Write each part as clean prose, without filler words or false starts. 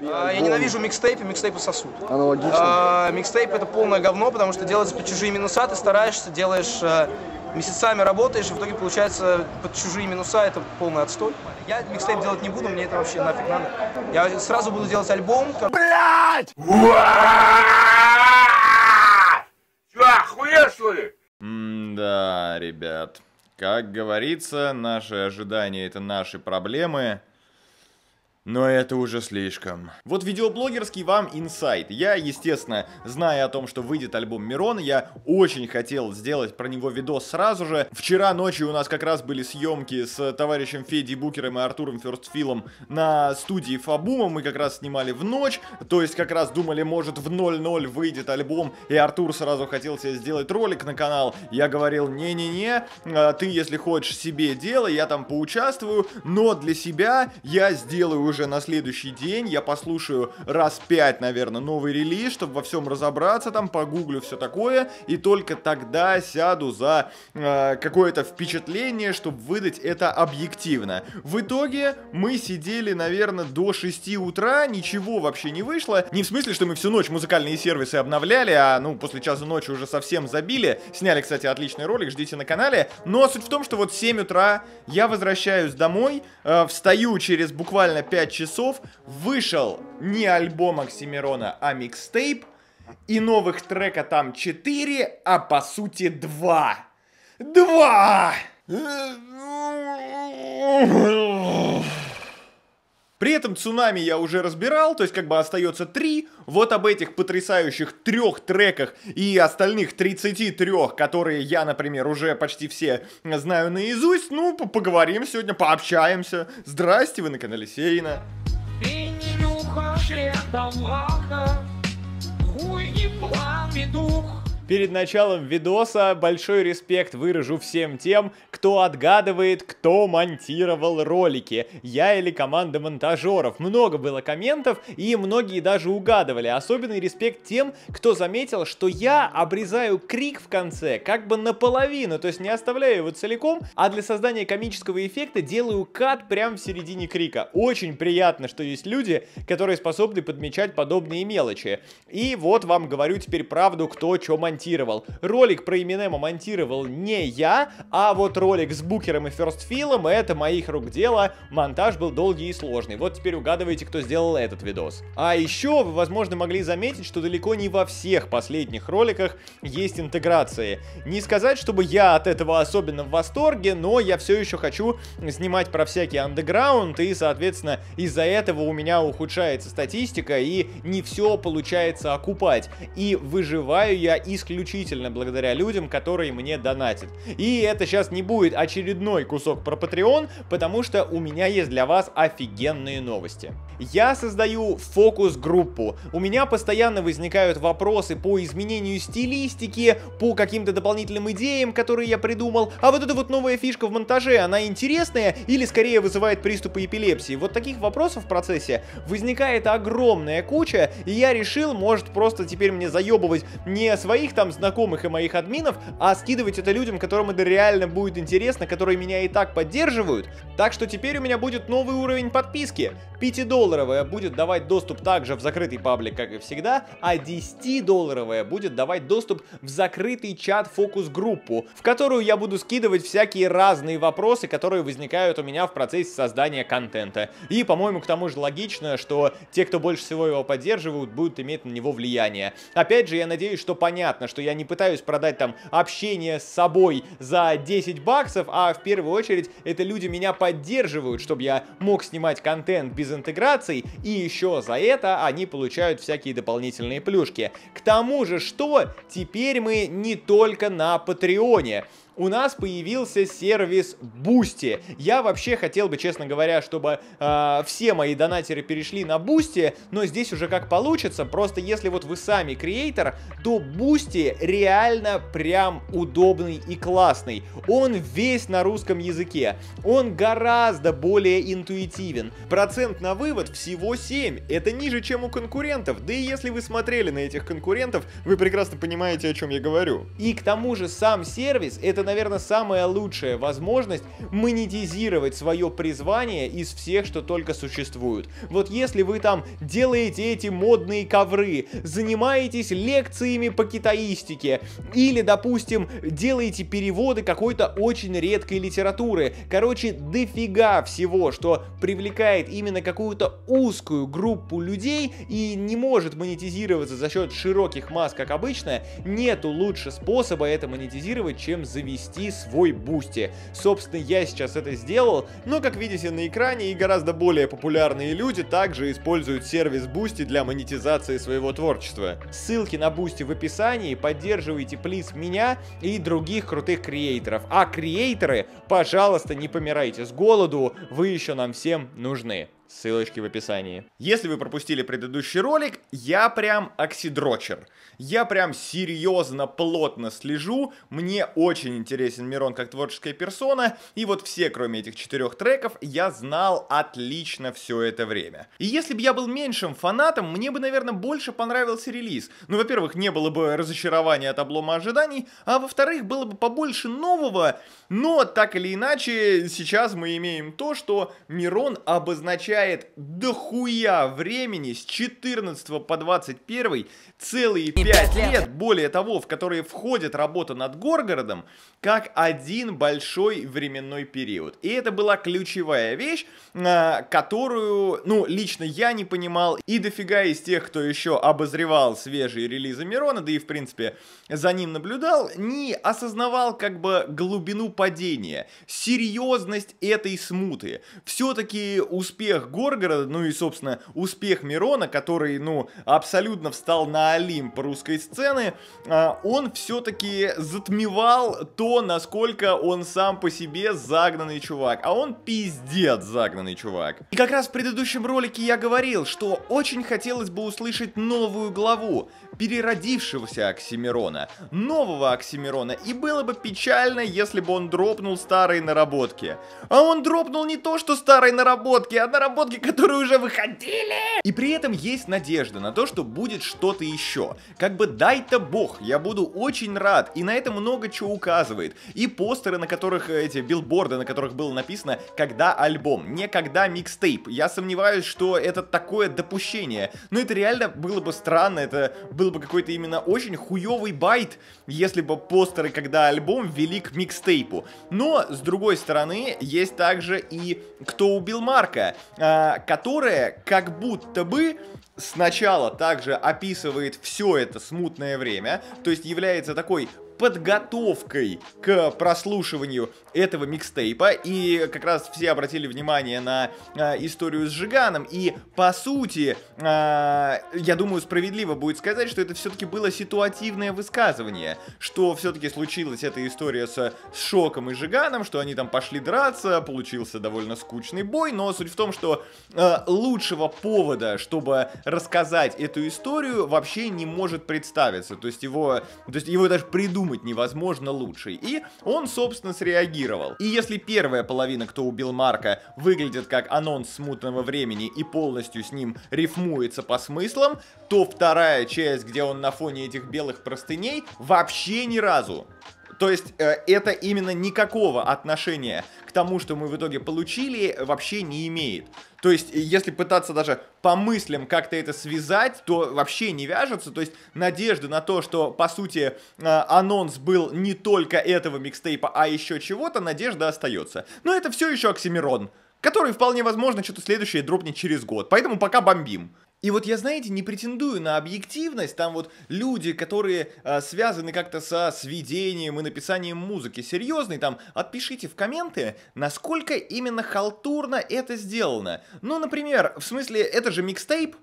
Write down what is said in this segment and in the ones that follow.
Я ненавижу микстейпы, микстейпы сосут. Аналогично. Микстейп — это полное говно, потому что делается под чужие минуса, ты стараешься, делаешь, месяцами работаешь, и в итоге получается под чужие минуса — это полный отстой. Я микстейп делать не буду, мне это вообще нафиг надо. Я сразу буду делать альбом. Блять! Чё, охуел, что ли? Да, ребят. Как говорится, наши ожидания — это наши проблемы. Но это уже слишком. Вот видеоблогерский вам инсайт. Я, естественно, зная о том, что выйдет альбом Мирон, я очень хотел сделать про него видос сразу же. Вчера ночью у нас как раз были съемки с товарищем Феди Букером и Артуром Ферстфилом на студии Фабума. Мы как раз снимали в ночь, то есть как раз думали, может, в 00 выйдет альбом, и Артур сразу хотел себе сделать ролик на канал. Я говорил, не-не-не, ты, если хочешь, себе делай, я там поучаствую, но для себя я сделаю уже на следующий день, я послушаю раз 5, наверное, новый релиз, чтобы во всем разобраться, там погуглю все такое, и только тогда сяду за какое-то впечатление, чтобы выдать это объективно. В итоге мы сидели, наверное, до 6 утра, ничего вообще не вышло. Не в смысле, что мы всю ночь музыкальные сервисы обновляли, а ну после часа ночи уже совсем забили. Сняли, кстати, отличный ролик, ждите на канале. Но суть в том, что вот 7 утра я возвращаюсь домой, встаю через буквально 5 часов, вышел не альбом Оксимирона, а микстейп, и новых трека там 4, а по сути 2. 2! При этом цунами я уже разбирал, то есть как бы остается 3. Вот об этих потрясающих 3 треках и остальных 33, которые я, например, уже почти все знаю наизусть. Ну, поговорим сегодня, пообщаемся. Здрасте, вы на канале СЕИНа. Перед началом видоса большой респект выражу всем тем, кто отгадывает, кто монтировал ролики. Я или команда монтажеров. Много было комментов, и многие даже угадывали. Особенный респект тем, кто заметил, что я обрезаю крик в конце как бы наполовину, то есть не оставляю его целиком, а для создания комического эффекта делаю кат прямо в середине крика. Очень приятно, что есть люди, которые способны подмечать подобные мелочи. И вот вам говорю теперь правду, кто чё монтировал. Ролик про Eminem монтировал не я, а вот ролик с Букером и Ферстфилом — это моих рук дело, монтаж был долгий и сложный. Вот теперь угадывайте, кто сделал этот видос. А еще вы, возможно, могли заметить, что далеко не во всех последних роликах есть интеграции. Не сказать, чтобы я от этого особенно в восторге, но я все еще хочу снимать про всякий андеграунд, и, соответственно, из-за этого у меня ухудшается статистика, и не все получается окупать. И выживаю я исключительно благодаря людям, которые мне донатят. И это сейчас не будет очередной кусок про Патреон, потому что у меня есть для вас офигенные новости. Я создаю фокус-группу. У меня постоянно возникают вопросы по изменению стилистики, по каким-то дополнительным идеям, которые я придумал. А вот эта вот новая фишка в монтаже, она интересная или скорее вызывает приступы эпилепсии? Вот таких вопросов в процессе возникает огромная куча, и я решил, может, просто теперь мне заебывать не свои их там знакомых и моих админов, а скидывать это людям, которым это реально будет интересно, которые меня и так поддерживают. Так что теперь у меня будет новый уровень подписки. 5-долларовая будет давать доступ также в закрытый паблик, как и всегда, а 10-долларовая будет давать доступ в закрытый чат-фокус-группу, в которую я буду скидывать всякие разные вопросы, которые возникают у меня в процессе создания контента. И, по-моему, к тому же логично, что те, кто больше всего его поддерживают, будут иметь на него влияние. Опять же, я надеюсь, что понятно, что я не пытаюсь продать там общение с собой за 10 баксов, а в первую очередь это люди меня поддерживают, чтобы я мог снимать контент без интеграций, и еще за это они получают всякие дополнительные плюшки. К тому же, что теперь мы не только на Патреоне. У нас появился сервис Boosty. Я вообще хотел бы, честно говоря, чтобы все мои донатеры перешли на Boosty, но здесь уже как получится. Просто если вот вы сами креатор, то Boosty реально прям удобный и классный. Он весь на русском языке. Он гораздо более интуитивен. Процент на вывод всего 7. Это ниже, чем у конкурентов. Да и если вы смотрели на этих конкурентов, вы прекрасно понимаете, о чем я говорю. И к тому же сам сервис — это это, наверное, самая лучшая возможность монетизировать свое призвание из всех, что только существует. Вот если вы там делаете эти модные ковры, занимаетесь лекциями по китаистике, или, допустим, делаете переводы какой-то очень редкой литературы. Короче, дофига всего, что привлекает именно какую-то узкую группу людей и не может монетизироваться за счет широких масс, как обычно, нету лучше способа это монетизировать, чем завести свой Boosty. Собственно, я сейчас это сделал, но, как видите на экране, и гораздо более популярные люди также используют сервис Boosty для монетизации своего творчества. Ссылки на Boosty в описании, поддерживайте, плиз, меня и других крутых креаторов. А креаторы, пожалуйста, не помирайте с голоду, вы еще нам всем нужны. Ссылочки в описании. Если вы пропустили предыдущий ролик, я прям оксидрочер. Я прям серьезно, плотно слежу. Мне очень интересен Мирон как творческая персона. И вот все, кроме этих 4 треков, я знал отлично все это время. И если бы я был меньшим фанатом, мне бы, наверное, больше понравился релиз. Ну, во-первых, не было бы разочарования от облома ожиданий, а во-вторых, было бы побольше нового. Но, так или иначе, сейчас мы имеем то, что Мирон обозначает дохуя времени с 14 по 21 целые 5 лет, более того, в которые входит работа над Горгородом, как один большой временной период. И это была ключевая вещь, которую, ну, лично я не понимал, и дофига из тех, кто еще обозревал свежие релизы Мирона, да и, в принципе, за ним наблюдал, не осознавал, как бы, глубину падения, серьезность этой смуты. Все-таки успех Горгорода, ну и, собственно, успех Мирона, который, ну, абсолютно встал на Олимп русской сцены, он все-таки затмевал то, насколько он сам по себе загнанный чувак. А он пиздец загнанный чувак. И как раз в предыдущем ролике я говорил, что очень хотелось бы услышать новую главу переродившегося Оксимирона, нового Оксимирона, и было бы печально, если бы он дропнул старые наработки. А он дропнул не то, что старые наработки, а наработки, которые уже выходили. И при этом есть надежда на то, что будет что-то еще. Как бы дай-то бог, я буду очень рад. И на это много чего указывает. И постеры, на которых эти билборды, на которых было написано «когда альбом», не «когда микстейп». Я сомневаюсь, что это такое допущение. Но это реально было бы странно, это было бы какой-то именно очень хуёвый байт, если бы постеры «когда альбом» вели к микстейпу. Но, с другой стороны, есть также и «Кто убил Марка», которая как будто бы сначала также описывает все это смутное время, то есть является такой подготовкой к прослушиванию этого микстейпа, и как раз все обратили внимание на историю с Жиганом, и по сути, я думаю, справедливо будет сказать, что это все-таки было ситуативное высказывание, что все-таки случилась эта история с Шоком и Жиганом, что они там пошли драться, получился довольно скучный бой, но суть в том, что лучшего повода, чтобы рассказать эту историю, вообще не может представиться, то есть его даже придумать невозможно лучший. И он, собственно, среагировал. И если первая половина «Кто убил Марка» выглядит как анонс смутного времени и полностью с ним рифмуется по смыслам, то вторая часть, где он на фоне этих белых простыней, вообще ни разу. То есть это именно никакого отношения к тому, что мы в итоге получили, вообще не имеет. То есть, если пытаться даже по мыслям как-то это связать, то вообще не вяжется. То есть, надежда на то, что, по сути, анонс был не только этого микстейпа, а еще чего-то, надежда остается. Но это все еще Оксимирон, который, вполне возможно, что-то следующее дропнет через год. Поэтому пока бомбим. И вот я, знаете, не претендую на объективность, там вот люди, которые связаны как-то со сведением и написанием музыки серьезной, там, отпишите в комменты, насколько именно халтурно это сделано. Ну, например, в смысле, это же микстейп,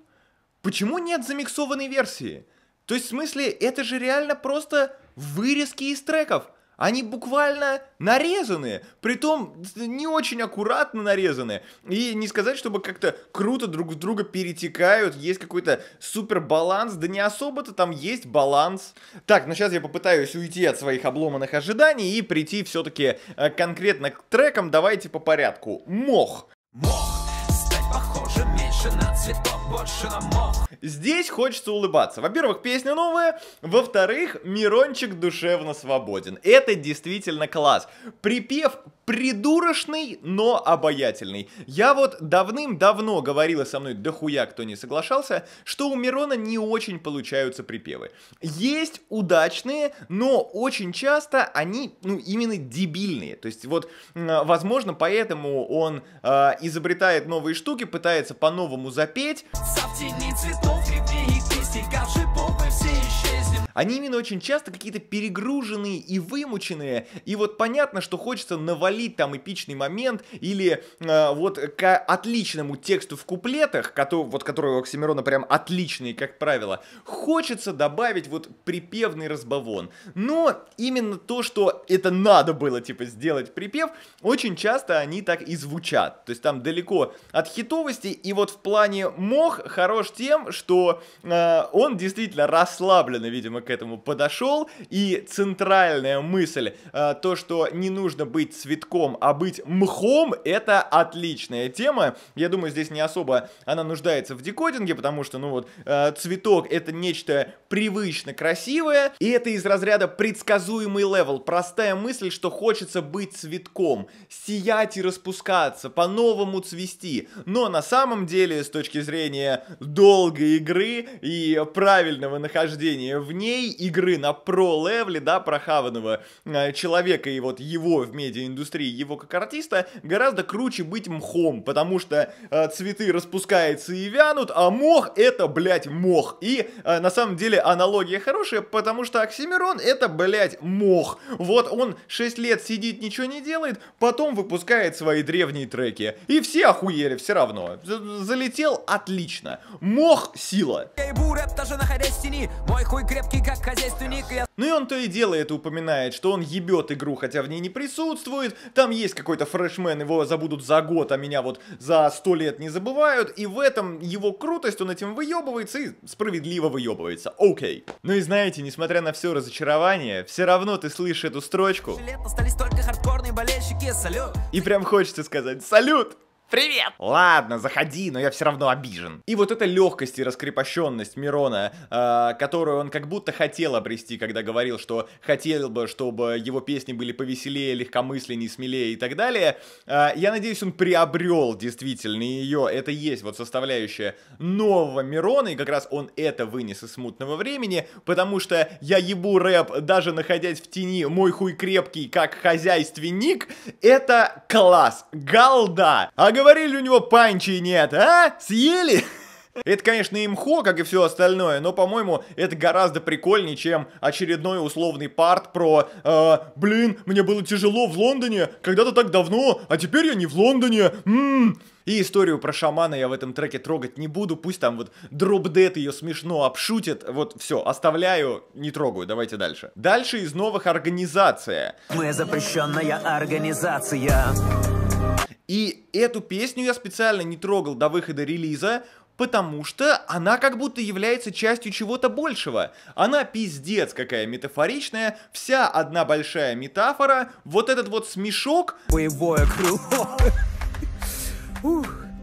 почему нет замиксованной версии? То есть, в смысле, это же реально просто вырезки из треков. Они буквально нарезаны, притом не очень аккуратно нарезаны. И не сказать, чтобы как-то круто друг в друга перетекают, есть какой-то супер баланс, да не особо-то там есть баланс. Так, ну сейчас я попытаюсь уйти от своих обломанных ожиданий и прийти все-таки конкретно к трекам, давайте по порядку. Мох. Мох. Стать похожим меньше на цветок, больше на мох. Здесь хочется улыбаться. Во-первых, песня новая. Во-вторых, Мирончик душевно свободен. Это действительно класс. Припев придурочный, но обаятельный. Я вот давным-давно говорила, со мной дохуя кто не соглашался, что у Мирона не очень получаются припевы. Есть удачные, но очень часто они, именно дебильные. То есть вот, возможно, поэтому он изобретает новые штуки, пытается по-новому запеть. Они именно очень часто какие-то перегруженные и вымученные, и вот понятно, что хочется навалить там эпичный момент или вот к отличному тексту в куплетах, который у Оксимирона прям отличный, как правило, хочется добавить вот припевный разбавон. Но именно то, что это надо было, типа, сделать припев, очень часто они так и звучат. То есть там далеко от хитовости, и вот в плане Мох хорош тем, что он действительно расслабленно, видимо, к этому подошел, и центральная мысль, то, что не нужно быть цветком, а быть мхом, это отличная тема. Я думаю, здесь не особо она нуждается в декодинге, потому что, цветок это нечто привычно красивое, и это из разряда предсказуемый левел, простая мысль, что хочется быть цветком, сиять и распускаться, по-новому цвести, но на самом деле, с точки зрения долгой игры и правильного нахождения в ней, игры на про-левле, да, прохаванного человека и вот его в медиаиндустрии, его как артиста, гораздо круче быть мхом, потому что цветы распускаются и вянут, а мох это, блядь, мох. И на самом деле аналогия хорошая, потому что Оксимирон это, блядь, мох. Вот он 6 лет сидит, ничего не делает, потом выпускает свои древние треки. И все охуели все равно. Залетел отлично. Мох сила. Ну и он то и дело это упоминает, что он ебет игру, хотя в ней не присутствует, там есть какой-то фрешмен, его забудут за год, а меня вот за 100 лет не забывают, и в этом его крутость, он этим выебывается и справедливо выебывается, окей. Ну и знаете, несмотря на все разочарование, все равно ты слышишь эту строчку, и прям хочется сказать салют! Привет! Ладно, заходи, но я все равно обижен. И вот эта легкость и раскрепощенность Мирона, которую он как будто хотел обрести, когда говорил, что хотел бы, чтобы его песни были повеселее, легкомысленнее, смелее и так далее, я надеюсь, он приобрел действительно ее. Это есть вот составляющая нового Мирона, и как раз он это вынес из смутного времени, потому что я ебу рэп, даже находясь в тени, мой хуй крепкий, как хозяйственник, это класс, галда. Говорили, у него панчи нет, а? Съели? Это, конечно, и мхо, как и все остальное, но, по-моему, это гораздо прикольнее, чем очередной условный парт про «Блин, мне было тяжело в Лондоне, когда-то так давно, а теперь я не в Лондоне, И историю про шамана я в этом треке трогать не буду, пусть там вот DropDead ее смешно обшутит, вот все, оставляю, не трогаю, давайте дальше. Дальше из новых организация. Мы запрещенная организация. И эту песню я специально не трогал до выхода релиза, потому что она как будто является частью чего-то большего. Она пиздец какая метафоричная, вся одна большая метафора, вот этот вот смешок... Боевое крыло...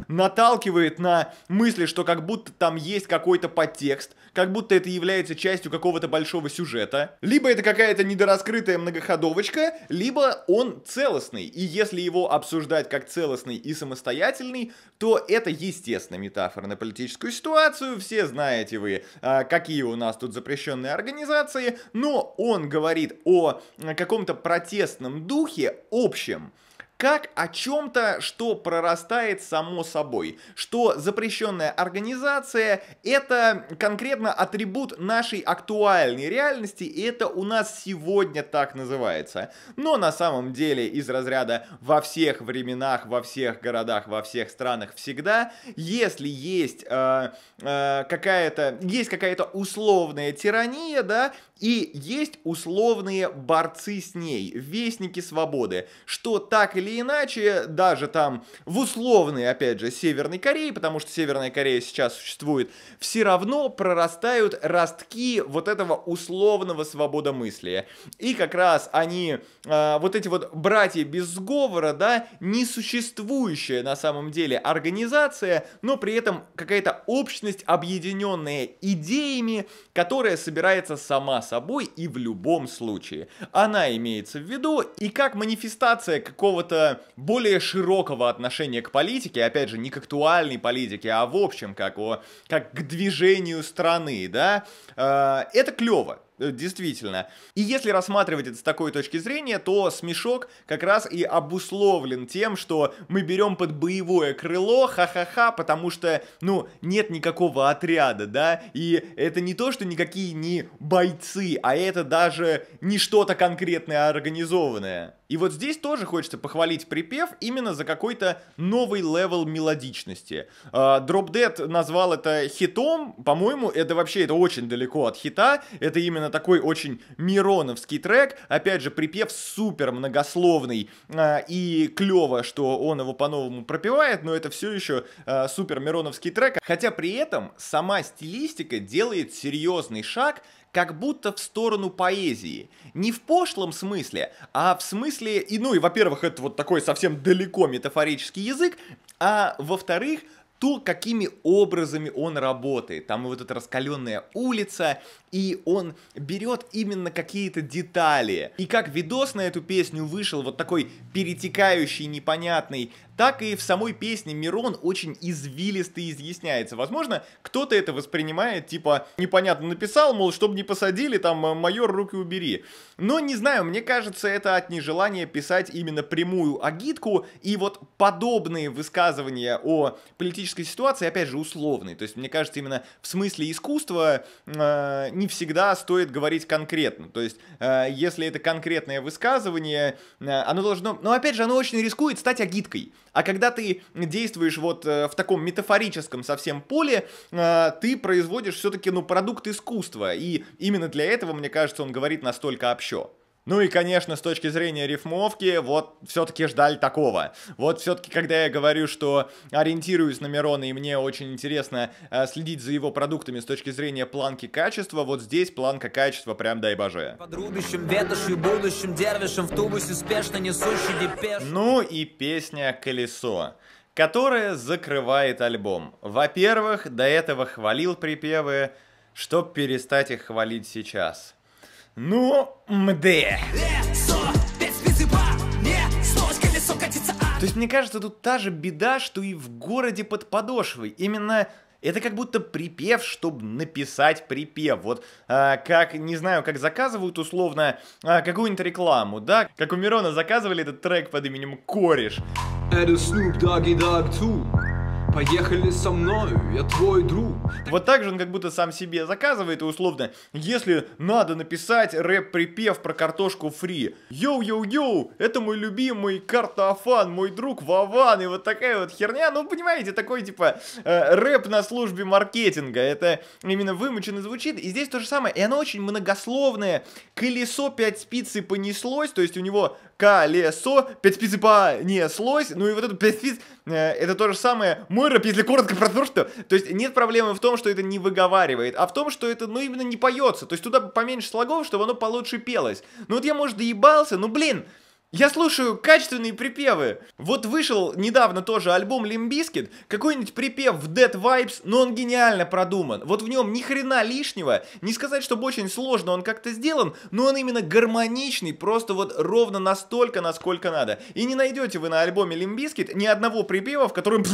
наталкивает на мысли, что как будто там есть какой-то подтекст, как будто это является частью какого-то большого сюжета. Либо это какая-то недораскрытая многоходовочка, либо он целостный. И если его обсуждать как целостный и самостоятельный, то это, естественно, метафора на политическую ситуацию. Все знаете вы, какие у нас тут запрещенные организации, но он говорит о каком-то протестном духе общем. Как о чем-то, что прорастает само собой, что запрещенная организация — это конкретно атрибут нашей актуальной реальности, и это у нас сегодня так называется. Но на самом деле из разряда во всех временах, во всех городах, во всех странах всегда, если есть какая-то условная тирания, да, и есть условные борцы с ней, вестники свободы, что так или или иначе, даже там в условной, опять же, Северной Корее, потому что Северная Корея сейчас существует, все равно прорастают ростки вот этого условного свободомыслия. И как раз они, вот эти вот братья без сговора, да, несуществующая на самом деле организация, но при этом какая-то общность, объединенная идеями, которая собирается сама собой и в любом случае. Она имеется в виду и как манифестация какого-то более широкого отношения к политике, опять же, не к актуальной политике, а в общем, как к движению страны, да, это клево. Действительно. И если рассматривать это с такой точки зрения, то смешок как раз и обусловлен тем, что мы берем под боевое крыло, ха-ха-ха, потому что, ну, нет никакого отряда, да, и это не то, что никакие не бойцы, а это даже не что-то конкретное, организованное. И вот здесь тоже хочется похвалить припев именно за какой-то новый левел мелодичности. DropDead назвал это хитом, по-моему, это очень далеко от хита, это именно такой очень мироновский трек, опять же, припев супер многословный, и клево, что он его по-новому пропевает, но это все еще супер мироновский трек, хотя при этом сама стилистика делает серьезный шаг, как будто в сторону поэзии. Не в пошлом смысле, а в смысле... И, во-первых, это вот такой совсем далеко метафорический язык, а во-вторых, то, какими образами он работает. Там вот эта раскаленная улица, и он берет именно какие-то детали. И как видос на эту песню вышел вот такой перетекающий, непонятный, так и в самой песне Мирон очень извилисто изъясняется. Возможно, кто-то это воспринимает, типа, непонятно написал, мол, чтобы не посадили, там, майор, руки убери. Но, не знаю, мне кажется, это от нежелания писать именно прямую агитку, и вот подобные высказывания о политической ситуации, опять же, условные. То есть, мне кажется, именно в смысле искусства не всегда стоит говорить конкретно. То есть, если это конкретное высказывание, оно должно... Но, опять же, оно очень рискует стать агиткой. А когда ты действуешь вот в таком метафорическом совсем поле, ты производишь все-таки, ну, продукт искусства. И именно для этого, мне кажется, он говорит настолько общо. Ну и, конечно, с точки зрения рифмовки, вот все-таки ждали такого. Вот все-таки, когда я говорю, что ориентируюсь на Мирона, и мне очень интересно следить за его продуктами с точки зрения планки качества, вот здесь планка качества прям дай боже. Под рубящим ветошью, будущим дервишем в тубусе успешно несущий депеш. Ну и песня «Колесо», которая закрывает альбом. Во-первых, до этого хвалил припевы, чтоб перестать их хвалить сейчас. То есть, мне кажется, тут та же беда, что и в «Городе под подошвой». Именно это как будто припев, чтобы написать припев. Вот как, не знаю, как заказывают условно какую-нибудь рекламу, да? Как у Мирона заказывали этот трек под именем «Кореш». Поехали со мною, я твой друг. Вот так же он как будто сам себе заказывает, и условно, если надо написать рэп-припев про картошку фри. Йоу-йоу-йоу, это мой любимый картофан, мой друг Вован, и вот такая вот херня. Ну, понимаете, такой типа рэп на службе маркетинга. Это именно вымученно звучит, и здесь то же самое. И оно очень многословное. Колесо 5 спиц и понеслось, то есть у него колесо 5 спиц и понеслось. Ну и вот это 5 спиц, это то же самое... Если коротко про то, что... То есть нет проблемы в том, что это не выговаривает, а в том, что это, ну, именно не поется. То есть туда поменьше слогов, чтобы оно получше пелось. Ну вот я, может, доебался, но, блин, я слушаю качественные припевы. Вот вышел недавно тоже альбом Лимп Бизкит, какой-нибудь припев в Dead Vibes, но он гениально продуман. Вот в нем ни хрена лишнего, не сказать, чтобы очень сложно он как-то сделан, но он именно гармоничный, просто вот ровно настолько, насколько надо. И не найдете вы на альбоме Лимп Бизкит ни одного припева, в котором...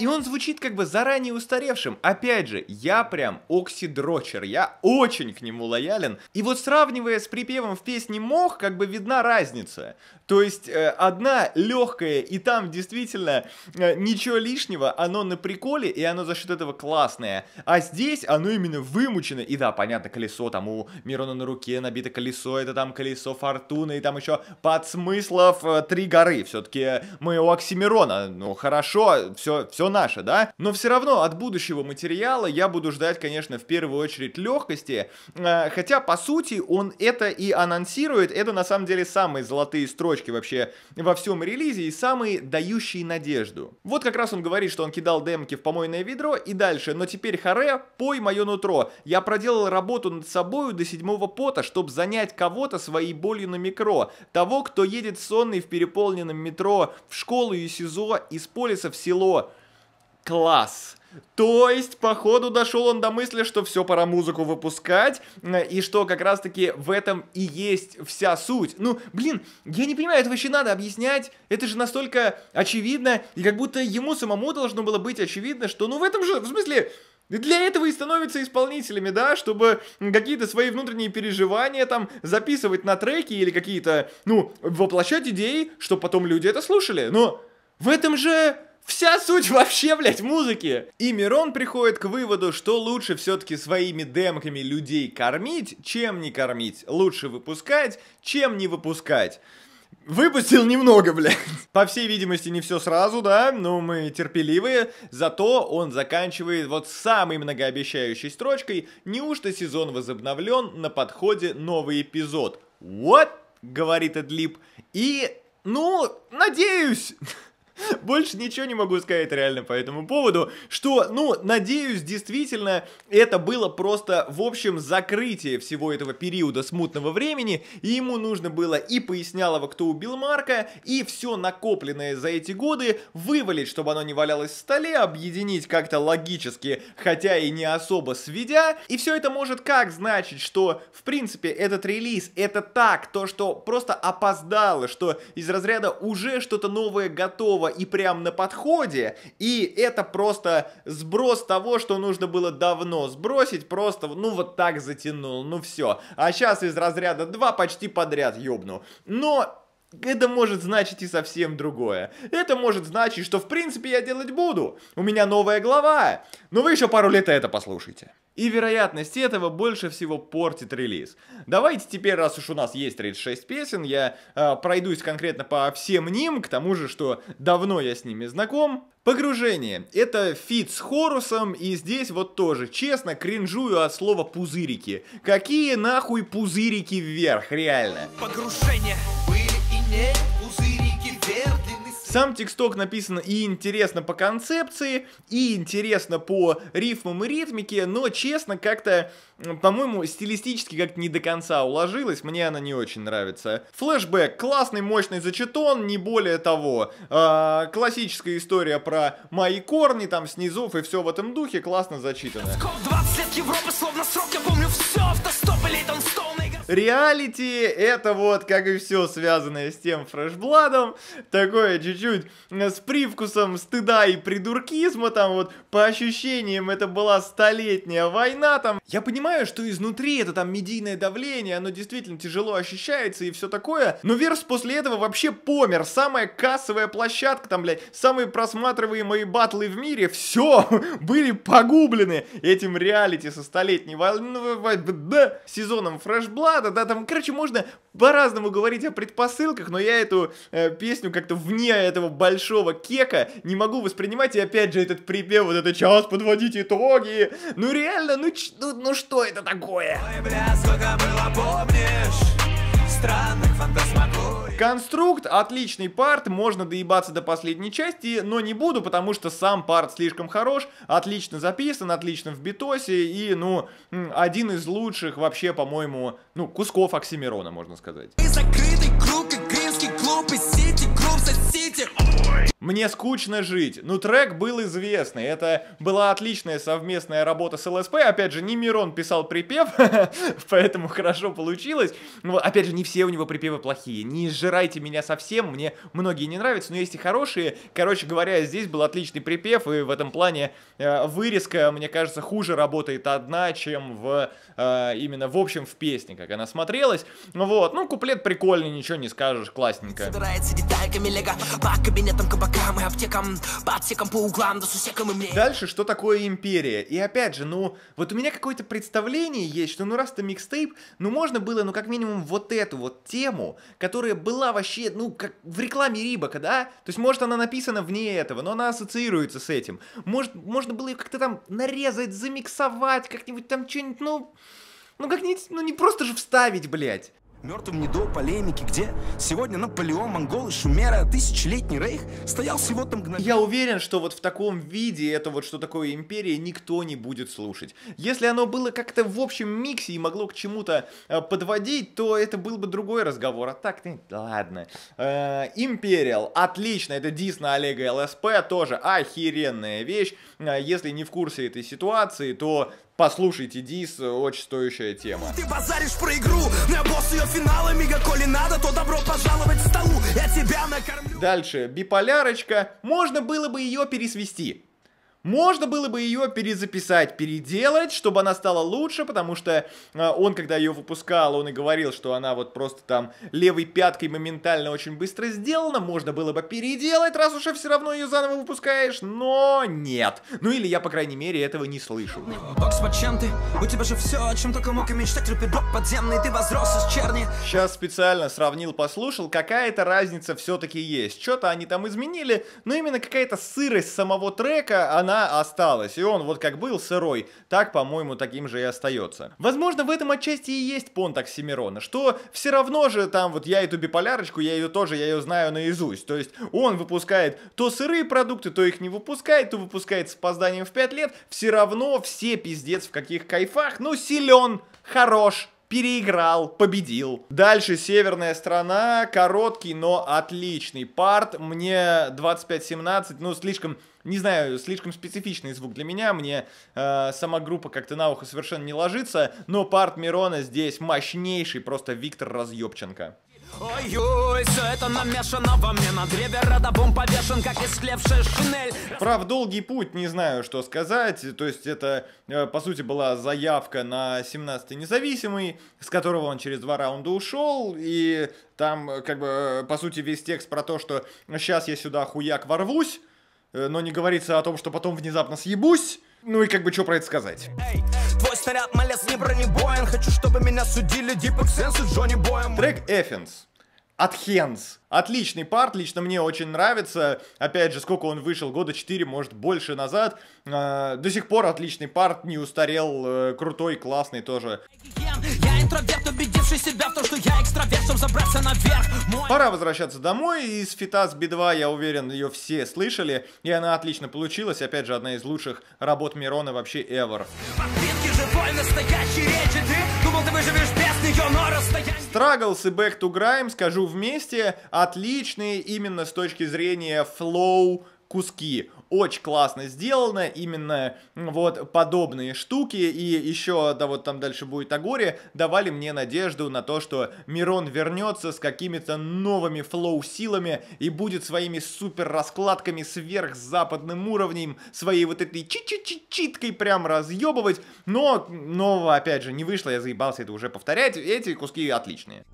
И он звучит как бы заранее устаревшим. Опять же, я прям оксидрочер, я очень к нему лоялен. И вот сравнивая с припевом в песне «Мох», как бы видна разница. То есть одна легкая, и там действительно ничего лишнего, оно на приколе, и оно за счет этого классное. А здесь оно именно вымучено. И да, понятно, колесо там у Мирона на руке набито колесо, это там колесо фортуны, и там еще подсмыслов 3 горы. Все-таки мы у Оксимирона, ну хорошо, все наше. наше, да? Но все равно от будущего материала я буду ждать, конечно, в первую очередь легкости, хотя, по сути, он это и анонсирует, это на самом деле самые золотые строчки вообще во всем релизе и самые дающие надежду. Вот как раз он говорит, что он кидал демки в помойное ведро и дальше, но теперь харе, пой мое нутро, я проделал работу над собою до седьмого пота, чтобы занять кого-то своей болью на микро, того, кто едет сонный в переполненном метро, в школу и СИЗО, из полиса в село. Класс! То есть, походу, дошел он до мысли, что все, пора музыку выпускать, и что как раз-таки в этом и есть вся суть. Ну, блин, я не понимаю, это вообще надо объяснять, это же настолько очевидно, и как будто ему самому должно было быть очевидно, что, ну, в этом же, в смысле... Для этого и становятся исполнителями, да, чтобы какие-то свои внутренние переживания там записывать на треки или какие-то, ну, воплощать идеи, чтобы потом люди это слушали. Но в этом же... вся суть вообще, блядь, музыки! И Мирон приходит к выводу, что лучше все-таки своими демками людей кормить, чем не кормить. Лучше выпускать, чем не выпускать. Выпустил немного, блядь. По всей видимости, не все сразу, да, но мы терпеливые. Зато он заканчивает вот самой многообещающей строчкой. Неужто сезон возобновлен, на подходе новый эпизод? What? Говорит Эдлип. И, ну, надеюсь... Больше ничего не могу сказать реально по этому поводу, что, ну, надеюсь, действительно, это было просто, в общем, закрытие всего этого периода смутного времени, и ему нужно было и пояснялово, кто убил Марка, и все накопленное за эти годы вывалить, чтобы оно не валялось в столе, объединить как-то логически, хотя и не особо сведя, и все это может как значить, что, в принципе, этот релиз, это так, то, что просто опоздало, что из разряда уже что-то новое готово, и прям на подходе, и это просто сброс того, что нужно было давно сбросить, просто, ну, вот так затянул, ну, все. А сейчас из разряда 2 почти подряд ёбну. Но это может значить и совсем другое. Это может значить, что, в принципе, я делать буду. У меня новая глава. Но вы еще пару лет это послушайте. И вероятность этого больше всего портит релиз. Давайте теперь, раз уж у нас есть 36 песен, я пройдусь конкретно по всем ним, к тому же, что давно я с ними знаком. Погружение. Это фит с Хорусом, и здесь вот тоже, честно, кринжую от слова пузырики. Какие нахуй пузырики вверх, реально. Погружение. Были и нет пузырики вверх. Сам тексток написан и интересно по концепции, и интересно по рифмам и ритмике, но, честно, как-то, по-моему, стилистически как-то не до конца уложилась, мне она не очень нравится. Флэшбэк, классный, мощный зачитон, не более того. Классическая история про мои корни, там, с низов и все в этом духе, классно зачитано. 20 лет Европы, словно срок, я помню все, автостоп и лейтонстоп. Реалити — это вот, как и все связанное с тем фрэшбладом, такое чуть-чуть с привкусом стыда и придуркизма, там вот по ощущениям это была столетняя война там. Я понимаю, что изнутри это там медийное давление, оно действительно тяжело ощущается и все такое, но Верс после этого вообще помер, самая кассовая площадка там, блядь, самые просматриваемые баттлы в мире, все, были погублены этим реалити со столетней сезоном фрэшблада. Да, там, короче, можно по-разному говорить о предпосылках, но я эту песню как-то вне этого большого кека не могу воспринимать, и опять же этот припев, вот это «час подводить итоги», ну реально, ну что это такое? Ой, бля, сколько было, помнишь, странных фантасмагорий. Конструкт, отличный парт, можно доебаться до последней части, но не буду, потому что сам парт слишком хорош, отлично записан, отлично в битосе и, ну, один из лучших вообще, по-моему, ну, кусков Оксимирона, можно сказать. Мне скучно жить. Ну, трек был известный. Это была отличная совместная работа с ЛСП. Опять же, не Мирон писал припев, поэтому хорошо получилось. Но, опять же, не все у него припевы плохие. Не сжирайте меня совсем, мне многие не нравятся, но есть и хорошие. Короче говоря, здесь был отличный припев, и в этом плане вырезка, мне кажется, хуже работает одна, чем в именно в общем в песне, как она смотрелась. Вот, ну, куплет прикольный, ничего не скажешь, классно. классненько. Дальше, что такое империя? И опять же, ну, вот у меня какое-то представление есть, что ну раз это микстейп, ну можно было, ну как минимум вот эту вот тему, которая была вообще, ну как в рекламе Рибака, да? То есть может она написана вне этого, но она ассоциируется с этим. Может, можно было ее как-то там нарезать, замиксовать, как-нибудь там что-нибудь, ну как-нибудь, ну не просто же вставить, блядь. Мертвым не до полемики, где сегодня Наполеон, монголы, шумеры, тысячелетний рейх стоял всего-то мгновение. Я уверен, что вот в таком виде это вот что такое империя никто не будет слушать. Если оно было как-то в общем миксе и могло к чему-то подводить, то это был бы другой разговор. А так, ты, ладно. Империал, отлично, это дис на Олега и ЛСП, тоже охеренная вещь. Если не в курсе этой ситуации, то... Послушайте дис, очень стоящая тема. Ты базаришь про игру, на босс ее финалами, коли надо, то добро пожаловать к столу, я тебя накормлю. Дальше, биполярочка, можно было бы ее пересвести. Можно было бы ее перезаписать, переделать, чтобы она стала лучше, потому что он, когда ее выпускал, он и говорил, что она вот просто там левой пяткой моментально очень быстро сделана. Можно было бы переделать, раз уж все равно ее заново выпускаешь, но нет. Ну или я, по крайней мере, этого не слышу. Сейчас специально сравнил, послушал, какая-то разница все-таки есть. Что-то они там изменили, но именно какая-то сырость самого трека, она осталась, и он вот как был сырой, так, по-моему, таким же и остается. Возможно, в этом отчасти и есть понт Оксимирона, что все равно же там вот я эту биполярочку, я ее знаю наизусть, то есть он выпускает то сырые продукты, то их не выпускает, то выпускает с опозданием в 5 лет, все равно все пиздец в каких кайфах, ну силен, хорош. Переиграл, победил. Дальше северная страна, короткий, но отличный парт. Мне 25-17, ну слишком, не знаю, слишком специфичный звук для меня. Мне сама группа как-то на ухо совершенно не ложится, но парт Мирона здесь мощнейший, просто Виктор Разъебченко. Ой-ой, все это намешано во мне, на древе родовом повешен, как истлевшая шинель. Прав долгий путь, не знаю, что сказать. То есть это, по сути, была заявка на 17-й независимый, с которого он через 2 раунда ушел. И там, как бы, по сути, весь текст про то, что сейчас я сюда хуяк ворвусь, но не говорится о том, что потом внезапно съебусь. Ну и как бы, что про это сказать? Твой снаряд, малец, не бронебоин. Хочу, чтобы меня судили Дипэк Сенс и Джонни Боем. Трек Эффенс от Хенс. Отличный парт, лично мне очень нравится. Опять же, сколько он вышел, года 4, может, больше назад. До сих пор отличный парт, не устарел, крутой, классный тоже. Я интроверт, убедивший себя в том, что я экстраверт, чтобы забраться наверх. Пора возвращаться домой. Из фита с Би-2, я уверен, ее все слышали. И она отлично получилась. Опять же, одна из лучших работ Мирона вообще ever. Живой, настоящий речи, ты думал, ты выживешь без нее, но расстояние... Struggles и Back to Grime, скажу вместе, отличные именно с точки зрения флоу куски. Очень классно сделано, именно вот подобные штуки, и еще, да вот там дальше будет о горе, давали мне надежду на то, что Мирон вернется с какими-то новыми флоу-силами и будет своими супер-раскладками сверхзападным уровнем, своей вот этой читкой прям разъебывать, но нового, опять же, не вышло, я заебался это уже повторять, эти куски отличные.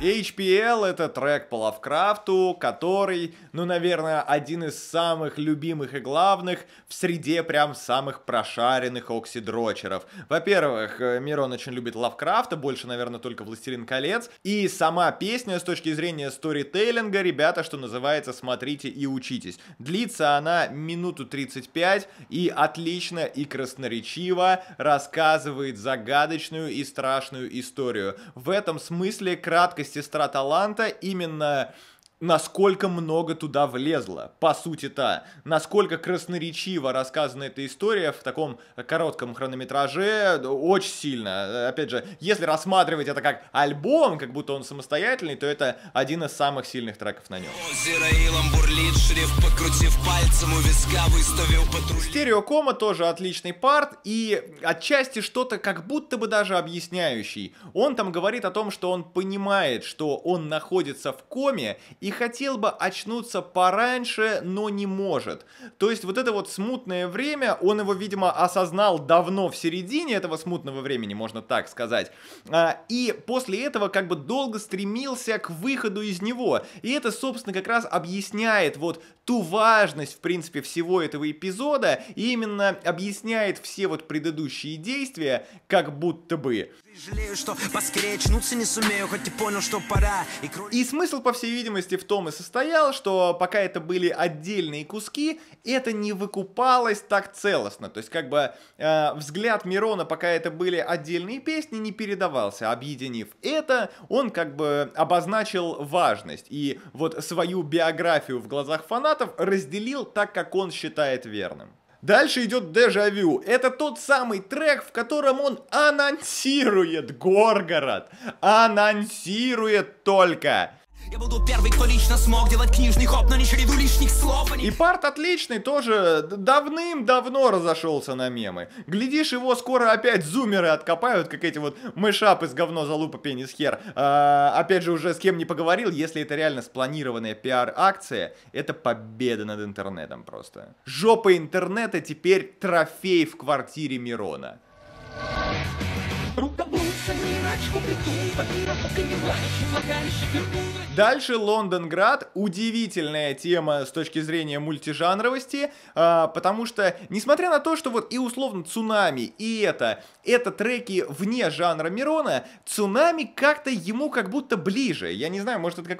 HPL — это трек по Лавкрафту, который, ну, наверное, один из самых любимых и главных в среде прям самых прошаренных оксидрочеров. Во-первых, Мирон очень любит Лавкрафта, больше, наверное, только «Властелин Колец». И сама песня с точки зрения сторителлинга, ребята, что называется, смотрите и учитесь. Длится она 1:35 и отлично и красноречиво рассказывает загадочную и страшную историю. В этом смысле краткость сестра таланта именно... насколько много туда влезло, по сути-то, насколько красноречиво рассказана эта история в таком коротком хронометраже, очень сильно. Опять же, если рассматривать это как альбом, как будто он самостоятельный, то это один из самых сильных треков на нем. Стереокома тоже отличный парт и отчасти что-то как будто бы даже объясняющий. Он там говорит о том, что он понимает, что он находится в коме и хотел бы очнуться пораньше, но не может. То есть вот это вот смутное время, он его, видимо, осознал давно в середине этого смутного времени, можно так сказать. И после этого как бы долго стремился к выходу из него. И это, собственно, как раз объясняет вот ту важность, в принципе, всего этого эпизода, и именно объясняет все вот предыдущие действия, как будто бы. Жалею, что поскорее очнуться не сумею, хоть и понял, что пора. И смысл, по всей видимости, в том и состоял, что пока это были отдельные куски, это не выкупалось так целостно. То есть, как бы, взгляд Мирона, пока это были отдельные песни, не передавался. Объединив это, он как бы обозначил важность и вот свою биографию в глазах фанатов разделил так, как он считает верным. Дальше идет «Дежавю». Это тот самый трек, в котором он анонсирует Горгород. Анонсирует только. Я буду первый, кто лично смог делать книжный хоп, но не череду лишних слов. И парт отличный тоже давным-давно разошелся на мемы. Глядишь, его скоро опять зумеры откопают, как эти вот мышапы с говно залупа пенис хер. Опять же, уже с кем не поговорил, если это реально спланированная пиар-акция, это победа над интернетом просто. Жопа интернета теперь трофей в квартире Мирона. Дальше Лондонград. Удивительная тема с точки зрения мультижанровости, потому что, несмотря на то, что вот и условно «Цунами», и это треки вне жанра Мирона, «Цунами» как-то ему как будто ближе. Я не знаю, может, это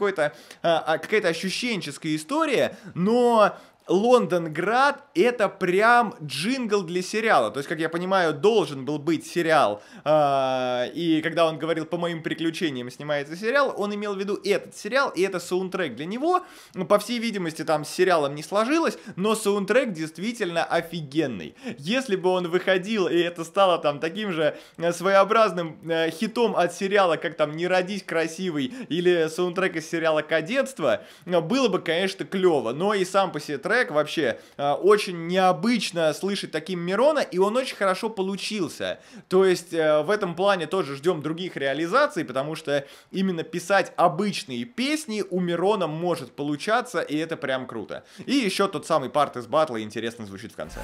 какая-то ощущенческая история, но... Лондонград — это прям джингл для сериала. То есть, как я понимаю, должен был быть сериал. И когда он говорил «по моим приключениям снимается сериал», он имел в виду этот сериал, и это саундтрек для него. По всей видимости, там с сериалом не сложилось, но саундтрек действительно офигенный. Если бы он выходил, и это стало там таким же своеобразным хитом от сериала, как там «Не родись красивый» или саундтрек из сериала «Кадетство», было бы, конечно, клево. Но и сам по себе трек вообще очень необычно слышать таким Мирона, и он очень хорошо получился. То есть в этом плане тоже ждем других реализаций, потому что именно писать обычные песни у Мирона может получаться, и это прям круто. И еще тот самый парт из батла интересно звучит в конце.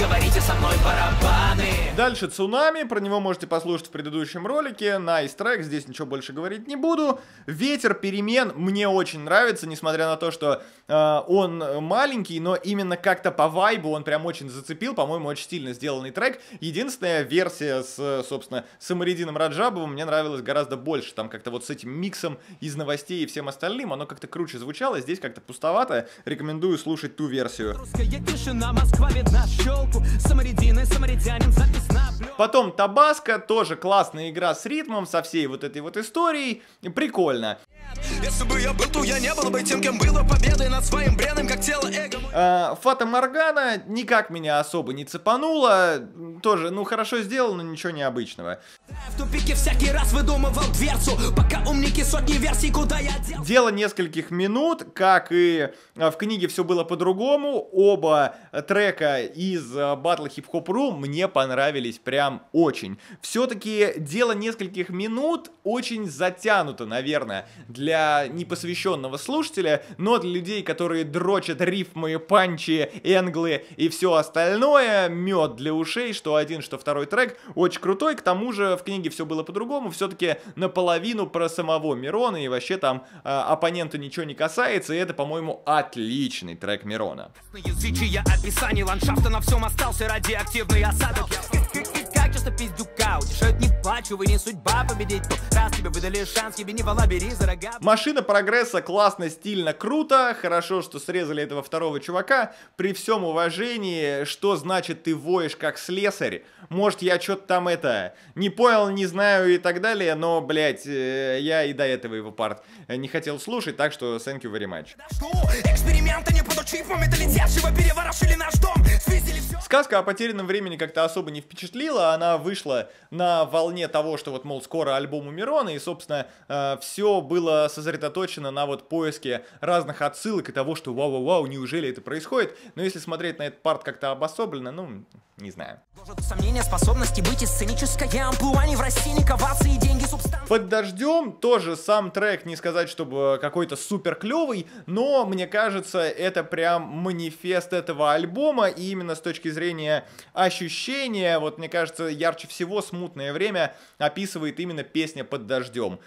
Говорите со мной, барабаны. Дальше «Цунами», про него можете послушать в предыдущем ролике, nice track, здесь ничего больше говорить не буду. «Ветер перемен» мне очень нравится, несмотря на то, что он маленький, но именно как-то по вайбу он прям очень зацепил, по-моему, очень стильно сделанный трек. Единственная версия с, собственно, Самаридином Раджабовым мне нравилась гораздо больше, там как-то вот с этим миксом из новостей и всем остальным, оно как-то круче звучало, здесь как-то пустовато, рекомендую слушать ту версию. Потом «Табаско», тоже классная игра с ритмом, со всей вот этой вот историей, прикольно. Если бы я был, то я не был бы тем, кем было, победой над своим бредом, как тело эго. «Фата Моргана» никак меня особо не цепанула, тоже, ну, хорошо сделано, ничего необычного. В тупике всякий раз выдумывал дверцу, пока умники сотни версий, куда я дел. Дело нескольких минут, как и в книге «Все было по-другому», оба трека из Battle Hip-Hop.ru мне понравились прям очень. Все-таки «Дело нескольких минут» очень затянуто, наверное, для непосвященного слушателя, но для людей, которые дрочат рифмы, панчи, энглы и все остальное, мед для ушей, что один, что второй трек, очень крутой. К тому же в книге «Все было по-другому» все-таки наполовину про самого Мирона, и вообще там оппонента ничего не касается, и это, по-моему, отличный трек Мирона. Язычие описание ландшафта на всем остался радиоактивный осадок. Как часто пиздюка утешают, не плачу, вы не судьба победить. Раз тебе выдали шанс, тебе не вала, бери за рога. «Машина прогресса» классно, стильно, круто. Хорошо, что срезали этого второго чувака. При всем уважении, что значит «ты воешь как слесарь»? Может, я что-то там не понял, не знаю и так далее, но, блядь, я и до этого его парт не хотел слушать, так что thank you very much. Эксперименты не подучив, металлетящего переворошили наш дом. Сказка о потерянном времени как-то особо не впечатлила, она вышла на волне того, что вот, мол, скоро альбом у Мирона, и, собственно, все было сосредоточено на вот поиске разных отсылок и того, что вау-вау-вау, неужели это происходит, но если смотреть на этот парт как-то обособленно, ну, Не знаю. Под дождем тоже сам трек, не сказать, чтобы какой-то супер клевый, но мне кажется, это прям манифест этого альбома, и именно с точки зрения ощущения, вот мне кажется, ярче всего «Смутное время» описывает именно песня «Под дождем».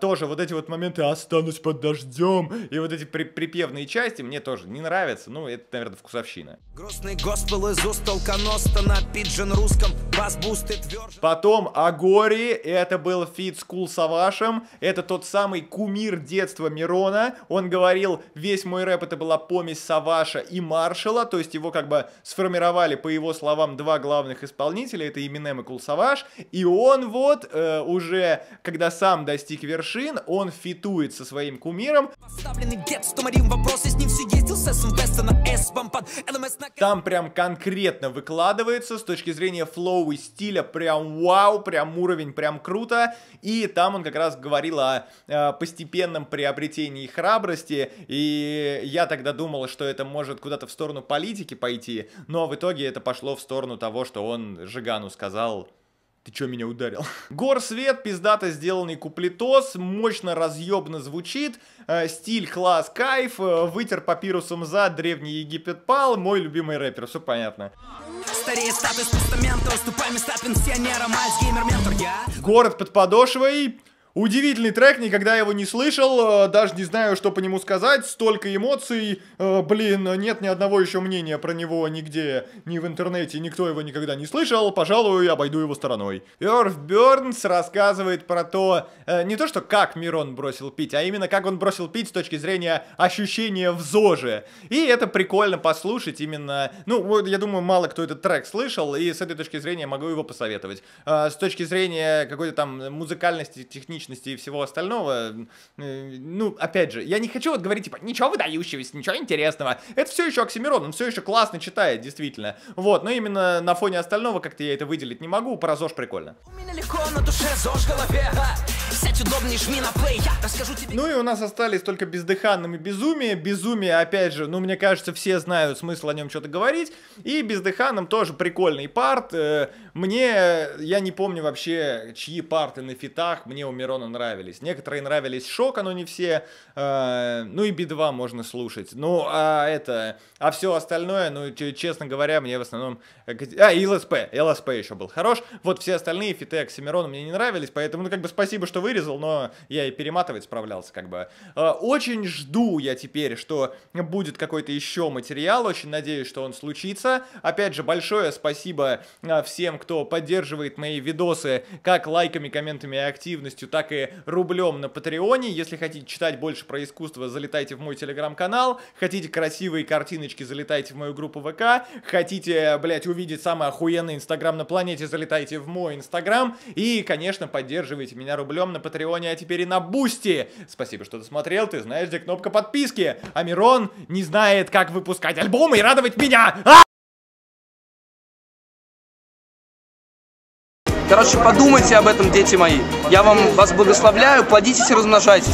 Тоже вот эти вот моменты «Останусь под дождем» и вот эти припевные части мне тоже не нравятся, ну это, наверное, вкусовщина. Грустный госпел из уст толконоста на пиджин русском, бас Boosty тверже. Потом о горе, это был фит с Кул Савашем, это тот самый кумир детства Мирона, он говорил, весь мой рэп это была помесь Саваша и Маршала, то есть его как бы сформировали, по его словам, два главных исполнителя, это Eminem и Кул Саваж, и он вот уже, когда сам достиг вершин, он фитует со своим кумиром. Там прям конкретно выкладывается с точки зрения флоу и стиля, прям вау, прям уровень, прям круто. И там он как раз говорил о постепенном приобретении храбрости, и я тогда думал, что это может куда-то в сторону политики пойти, но в итоге это пошло в сторону того, что он Жигану сказал: ты чё меня ударил? Горсвет, пиздато сделанный куплетос, мощно разъебно звучит, стиль, класс, кайф, вытер папирусом за древний Египет пал, мой любимый рэпер, все понятно. Старее статус постамента, уступай места пенсионерам, альцгеймер, ментор, я. Город под подошвой. Удивительный трек, никогда его не слышал, даже не знаю, что по нему сказать, столько эмоций, блин, нет ни одного еще мнения про него нигде, ни в интернете, никто его никогда не слышал, пожалуй, я обойду его стороной. Эрф Бернс рассказывает про то, не то что как Мирон бросил пить, а именно как он бросил пить с точки зрения ощущения в ЗОЖе, и это прикольно послушать именно, ну, я думаю, мало кто этот трек слышал, и с этой точки зрения могу его посоветовать. С точки зрения какой-то там музыкальности, техничности, и всего остального, ну, опять же, я не хочу вот говорить, типа, ничего выдающегося, ничего интересного, это все еще Оксимирон, он все еще классно читает, действительно, вот, но именно на фоне остального как-то я это выделить не могу, про ЗОЖ прикольно. Ну и у нас остались только бездыханным и безумие. Безумие, опять же, ну, мне кажется, все знают, смысл о нем что-то говорить, и бездыханным тоже прикольный парт, мне, я не помню вообще, чьи парты на фитах мне у Мирона нравились. Некоторые нравились Шока, но не все. Ну и Би-2 можно слушать. Ну, а это... А все остальное, ну, честно говоря, мне в основном... А, и ЛСП. ЛСП еще был хорош. Вот все остальные фиты Оксимирона мне не нравились, поэтому, ну, как бы спасибо, что вырезал, но я и перематывать справлялся, как бы. Очень жду я теперь, что будет какой-то еще материал. Очень надеюсь, что он случится. Опять же, большое спасибо всем, кто поддерживает мои видосы как лайками, комментами и активностью, так и рублем на Патреоне. Если хотите читать больше про искусство, залетайте в мой телеграм-канал. Хотите красивые картиночки, залетайте в мою группу ВК. Хотите, блядь, увидеть самый охуенный инстаграм на планете, залетайте в мой инстаграм. И, конечно, поддерживайте меня рублем на Патреоне, а теперь и на Boosty. Спасибо, что досмотрел. Ты знаешь, где кнопка подписки. А Мирон не знает, как выпускать альбомы и радовать меня. А! Короче, подумайте об этом, дети мои. Я вас благословляю, плодитесь и размножайтесь.